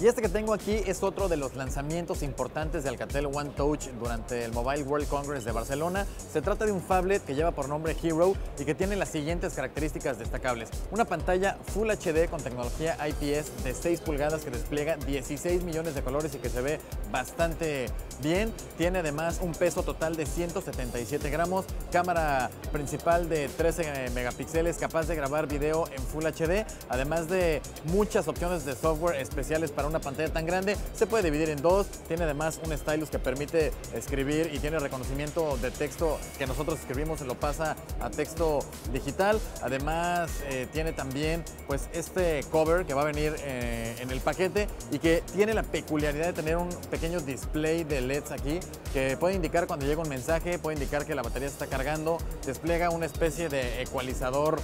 Y este que tengo aquí es otro de los lanzamientos importantes de Alcatel One Touch durante el Mobile World Congress de Barcelona. Se trata de un phablet que lleva por nombre Hero y que tiene las siguientes características destacables. Una pantalla Full HD con tecnología IPS de 6 pulgadas que despliega 16 millones de colores y que se ve bastante bien. Tiene además un peso total de 177 gramos, cámara principal de 13 megapíxeles capaz de grabar video en Full HD, además de muchas opciones de software especiales para una pantalla tan grande. Se puede dividir en dos, tiene además un stylus que permite escribir y tiene reconocimiento de texto que nosotros escribimos, lo pasa a texto digital. Además tiene también pues este cover que va a venir en el paquete y que tiene la peculiaridad de tener un pequeño display de LEDs aquí que puede indicar cuando llega un mensaje, puede indicar que la batería se está cargando, despliega una especie de ecualizador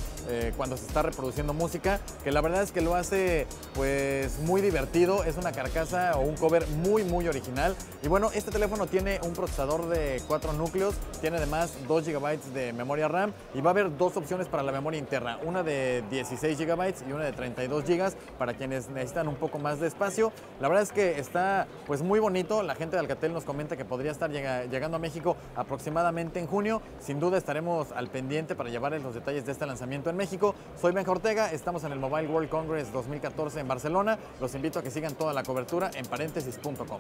cuando se está reproduciendo música, que la verdad es que lo hace pues muy divertido. Es una carcasa o un cover muy original. Y bueno, este teléfono tiene un procesador de 4 núcleos, tiene además 2 GB de memoria RAM y va a haber dos opciones para la memoria interna, una de 16 GB y una de 32 GB para quienes necesitan un poco más de espacio. La verdad es que está pues muy bonito. La gente de Alcatel nos comenta que podría estar llegando a México aproximadamente en junio. Sin duda estaremos al pendiente para llevarles los detalles de este lanzamiento en México. Soy Benja Ortega, estamos en el Mobile World Congress 2014 en Barcelona. Los invito a que sigan toda la cobertura en paréntesis.com.